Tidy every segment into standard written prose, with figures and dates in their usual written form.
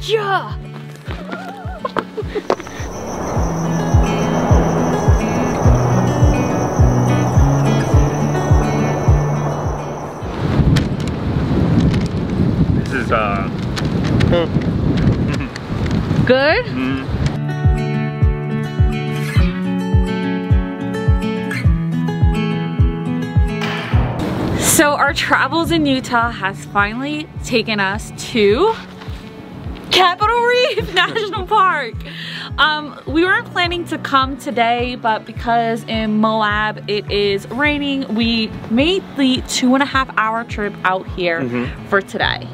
job! This is good? Mm-hmm. So our travels in Utah has finally taken us to Capitol Reef National Park. We weren't planning to come today, but because in Moab it is raining, we made the 2.5-hour trip out here for today.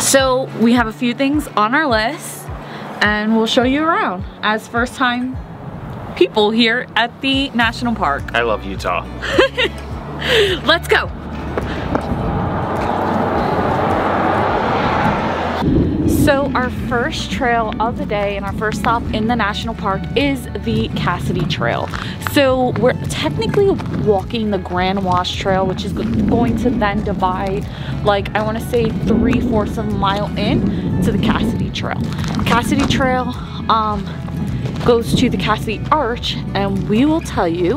So we have a few things on our list and we'll show you around as first-time people here at the national park. I love Utah. Let's go. So our first trail of the day and our first stop in the national park is the Cassidy Trail. So we're technically walking the Grand Wash Trail, which is going to then divide, like I want to say 3/4 of a mile in to the Cassidy Trail. Cassidy Trail goes to the Cassidy Arch, and we will tell you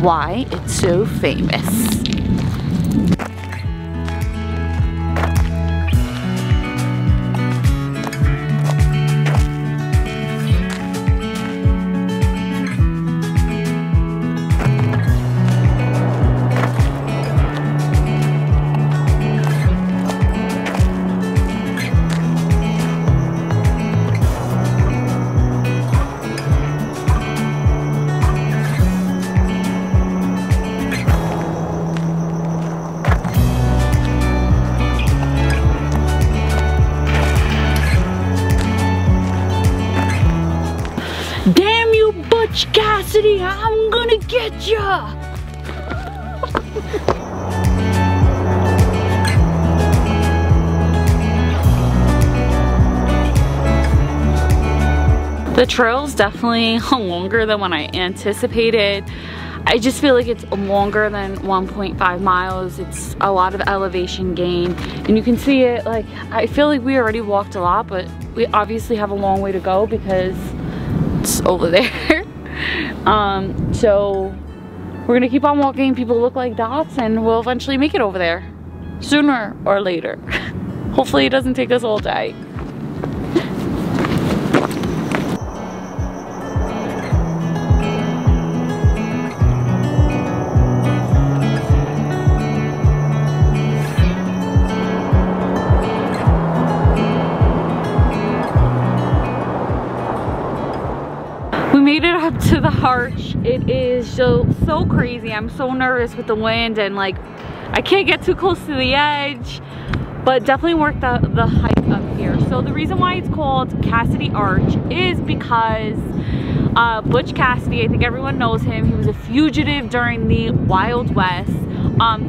why it's so famous. Damn you, Butch Cassidy, I'm gonna get ya! The trail's definitely longer than what I anticipated. I just feel like it's longer than 1.5 miles. It's a lot of elevation gain. And you can see it, like, I feel like we already walked a lot, but we obviously have a long way to go because over there. So we're gonna keep on walking. People look like dots and we'll eventually make it over there sooner or later. Hopefully it doesn't take us all day. To the arch. It is so crazy. I'm so nervous with the wind and like I can't get too close to the edge, but definitely worth the hike up here. So the reason why it's called Cassidy Arch is because Butch Cassidy, I think everyone knows him, he was a fugitive during the Wild West,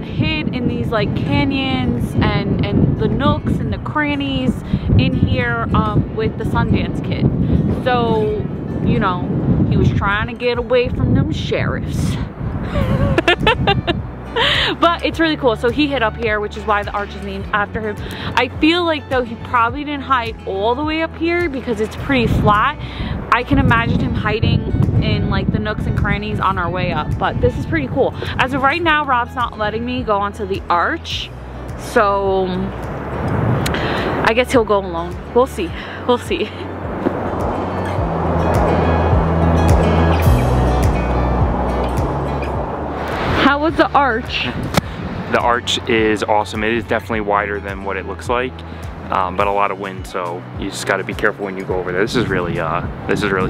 hid in these like canyons and the nooks and the crannies in here with the Sundance Kid. So, you know, he was trying to get away from them sheriffs. But it's really cool. So he hid up here, which is why the arch is named after him. I feel like though he probably didn't hide all the way up here because it's pretty flat. I can imagine him hiding in like the nooks and crannies on our way up, but this is pretty cool. As of right now, Rob's not letting me go onto the arch. So I guess he'll go alone. We'll see, we'll see. What's the arch? The arch is awesome. It is definitely wider than what it looks like, but a lot of wind, so you just got to be careful when you go over there. This is really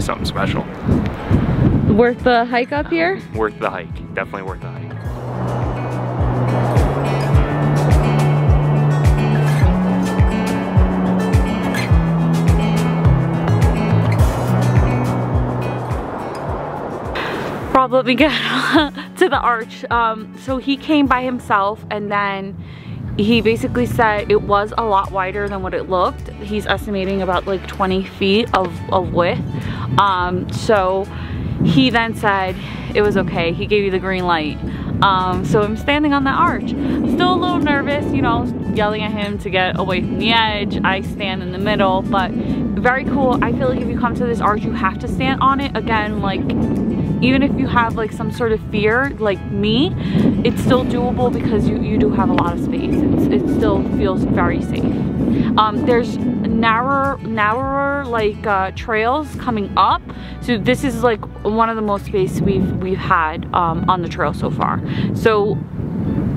something special. Worth the hike up here? Worth the hike. Definitely worth the hike. Rob, let me get to the arch. So he came by himself and then he basically said it was a lot wider than what it looked. He's estimating about like 20 feet of width. So he then said it was okay. He gave you the green light. So I'm standing on the arch, still a little nervous, you know, yelling at him to get away from the edge. I stand in the middle, but very cool. I feel like if you come to this arch, you have to stand on it. Again, like, even if you have like some sort of fear, like me, it's still doable because you do have a lot of space. It still feels very safe. There's narrower like trails coming up, so this is like one of the most space we've had on the trail so far. So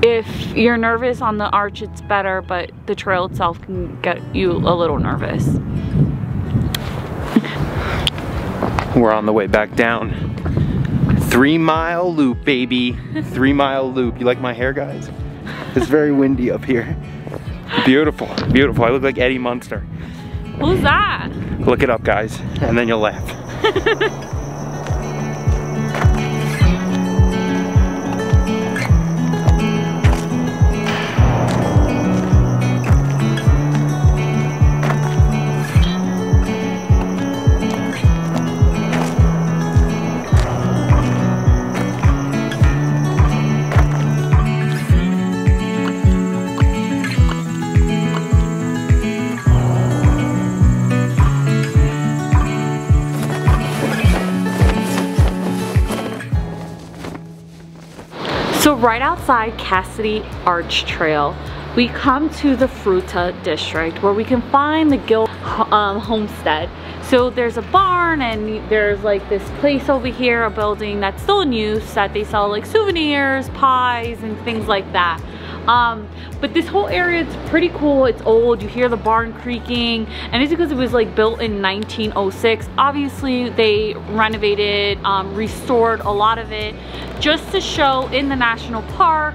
if you're nervous on the arch, it's better, but the trail itself can get you a little nervous. We're on the way back down. 3 mile loop, baby. 3 mile loop. You like my hair, guys? It's very windy up here. Beautiful, beautiful. I look like Eddie Munster. Who's that? Look it up, guys, and then you'll laugh. Right outside Cassidy Arch Trail, we come to the Fruta District, where we can find the Gill Homestead. So there's a barn, and there's like this place over here, a building that's still in use, that they sell like souvenirs, pies, and things like that. But this whole area is pretty cool. It's old. You hear the barn creaking, and it's because it was like built in 1906. Obviously they renovated, restored a lot of it just to show in the national park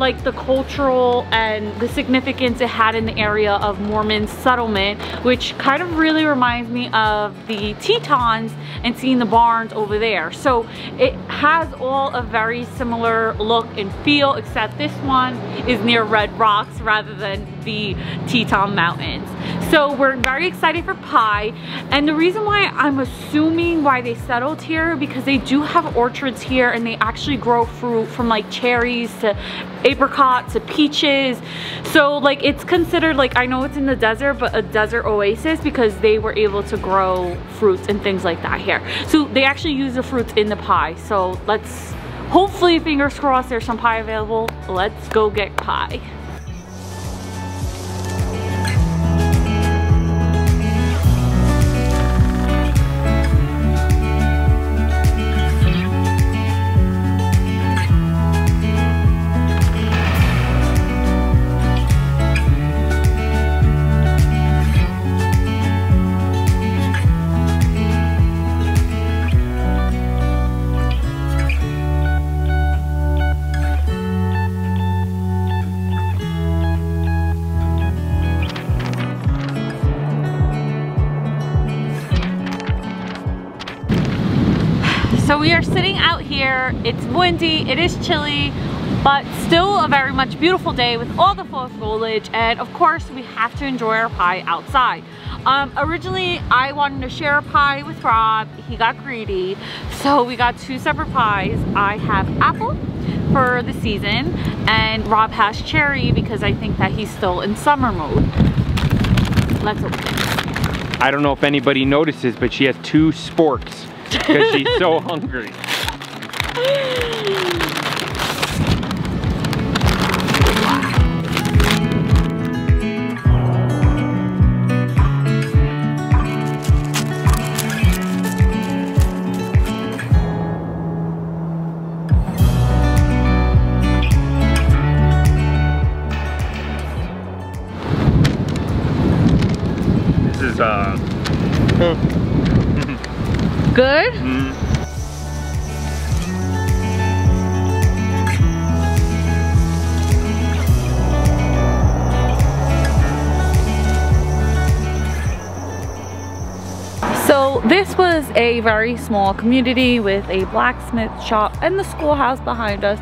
like the cultural and the significance it had in the area of Mormon settlement, which kind of really reminds me of the Tetons and seeing the barns over there. So it has all a very similar look and feel, except this one is near red rocks rather than the Teton Mountains. So we're very excited for pie, and the reason why I'm assuming why they settled here, because they do have orchards here, and they actually grow fruit from like cherries to apricots to peaches. So like it's considered like, I know it's in the desert, but a desert oasis, because they were able to grow fruits and things like that here. So they actually use the fruits in the pie. So let's, hopefully, fingers crossed, there's some pie available. Let's go get pie. So we are sitting out here. It's windy, it is chilly, but still a very much beautiful day with all the fall foliage, and of course we have to enjoy our pie outside. Originally I wanted to share a pie with Rob. He got greedy, so we got two separate pies. I have apple for the season, and Rob has cherry because I think that he's still in summer mode. Let's open it. I don't know if anybody notices, but she has two sporks because she's so hungry. This is good? Mm. So this was a very small community with a blacksmith shop and the schoolhouse behind us.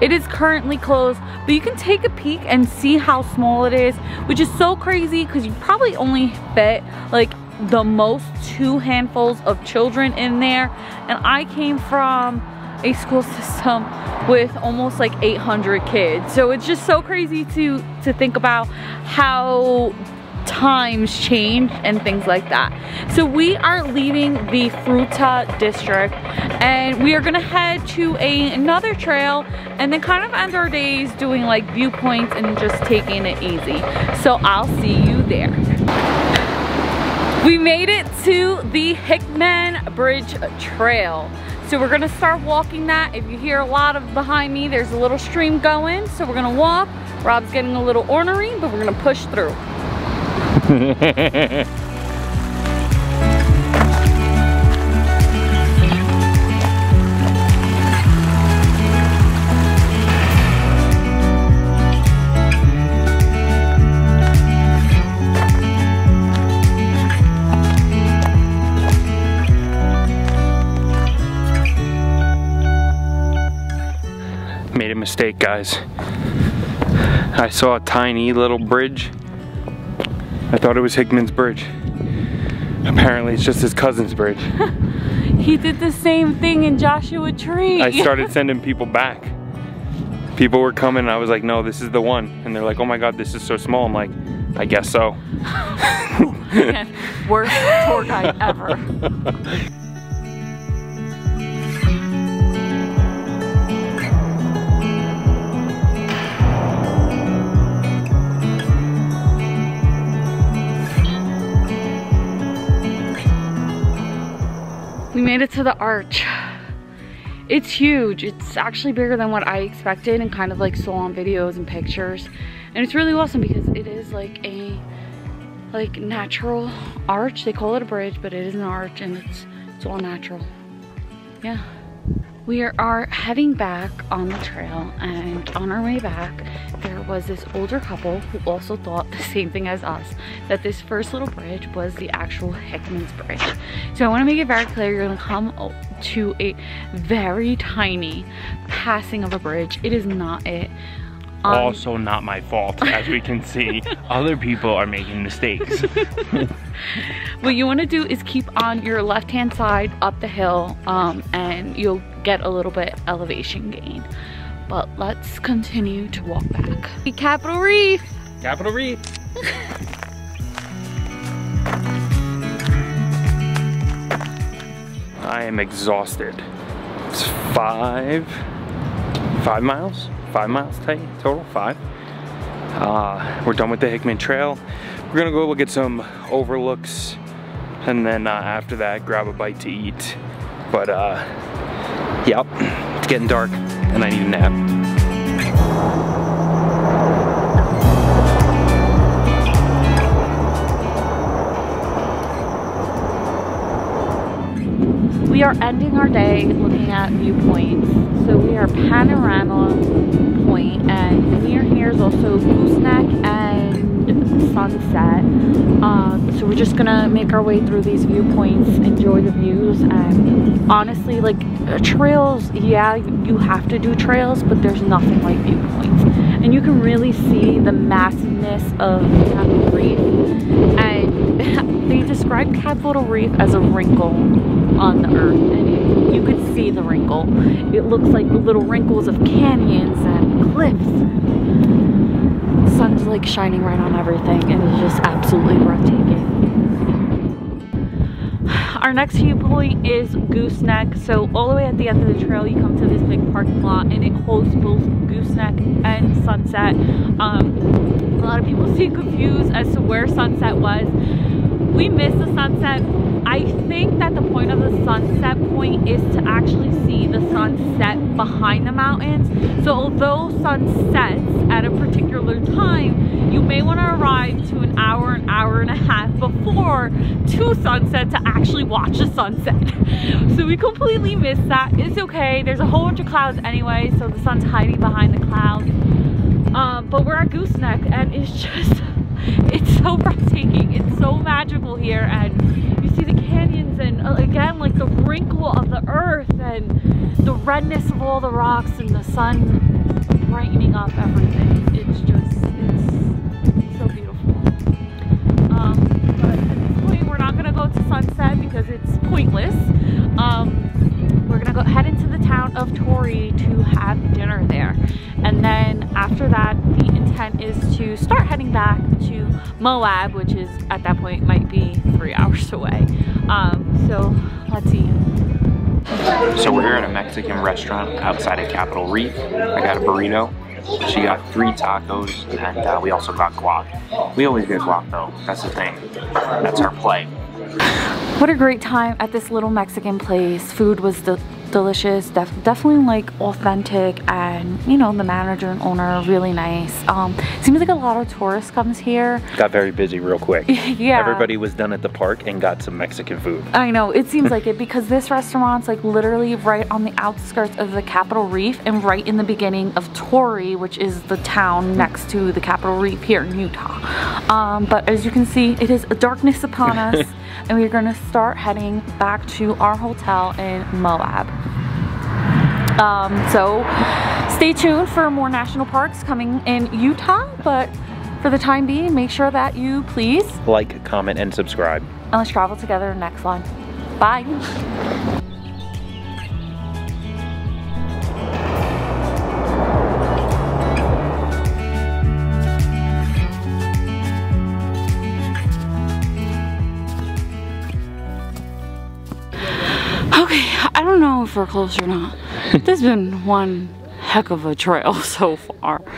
It is currently closed, but you can take a peek and see how small it is, which is so crazy because you probably only fit like the most two handfuls of children in there. And I came from a school system with almost like 800 kids. So it's just so crazy to think about how times change and things like that. So we are leaving the Fruta District and we are gonna head to another trail and then kind of end our days doing like viewpoints and just taking it easy. So I'll see you there. We made it to the Hickman Bridge Trail. So we're gonna start walking that. If you hear a lot of behind me, there's a little stream going. So we're gonna walk. Rob's getting a little ornery, but we're gonna push through. Made a mistake, guys. I saw a tiny little bridge. I thought it was Hickman's Bridge. Apparently it's just his cousin's bridge. He did the same thing in Joshua Tree. I started sending people back. People were coming and I was like, no, this is the one. And they're like, oh my God, this is so small. I'm like, I guess so. Man, worst tour guide ever. We made it to the arch. It's huge. It's actually bigger than what I expected and kind of like saw on videos and pictures. And it's really awesome because it is like a natural arch. They call it a bridge, but it is an arch and it's all natural. Yeah. We are heading back on the trail, and on our way back, there was this older couple who also thought the same thing as us, that this first little bridge was the actual Hickman's Bridge. So I want to make it very clear, you're going to come to a very tiny passing of a bridge. It is not it. Also not my fault, as we can see. Other people are making mistakes. What you want to do is keep on your left-hand side up the hill, and you'll get a little bit elevation gain. But let's continue to walk back. Capitol Reef! Capitol Reef! I am exhausted. It's five miles? 5 miles total, five. We're done with the Hickman Trail. We're gonna go look at some overlooks and then after that, grab a bite to eat. But yep, it's getting dark and I need a nap. We are ending our day looking at viewpoints. So we are Panorama Point, and near here is also Gooseneck and Sunset. So we're just gonna make our way through these viewpoints, enjoy the views, and honestly, like trails, yeah, you have to do trails, but there's nothing like viewpoints. And you can really see the massiveness of Capitol Reef. And they describe Capitol Reef as a wrinkle on the earth, and you could see the wrinkle. It looks like little wrinkles of canyons and cliffs. The sun's like shining right on everything and it's just absolutely breathtaking. Our next viewpoint is Gooseneck. So all the way at the end of the trail you come to this big parking lot and it hosts both Gooseneck and Sunset. A lot of people seem confused as to where Sunset was. We missed the Sunset. I think that the point of the Sunset Point is to actually see the sunset behind the mountains. So although sun sets at a particular time, you may want to arrive to an hour and a half before to sunset to actually watch the sunset. So we completely missed that. It's okay. There's a whole bunch of clouds anyway, so the sun's hiding behind the clouds. But we're at Gooseneck and it's just, it's so breathtaking. It's so magical here, and you see the canyons and again like the wrinkle of the earth and the redness of all the rocks and the sun brightening up everything. It's just, it's so beautiful. But at this point we're not gonna go to Sunset because it's pointless. We're gonna go head into the town of Torrey. heading back to Moab, which is at that point might be 3 hours away. So let's see. So we're here at a Mexican restaurant outside of Capitol Reef. I got a burrito. She got 3 tacos, and we also got guac. We always get guac though, that's the thing. That's our play. What a great time at this little Mexican place. Food was delicious, definitely like authentic, and you know, the manager and owner really nice. Seems like a lot of tourists comes here. Got very busy real quick. Yeah. Everybody was done at the park and got some Mexican food. I know, it seems like it, because this restaurant's like literally right on the outskirts of the Capitol Reef and right in the beginning of Torrey, which is the town next to the Capitol Reef here in Utah. But as you can see, it is a darkness upon us, and we're gonna start heading back to our hotel in Moab. So stay tuned for more national parks coming in Utah, but for the time being, make sure that you please like, comment, and subscribe. And let's travel together next one. Bye. I don't know if we're close or not. This has been one heck of a trail so far.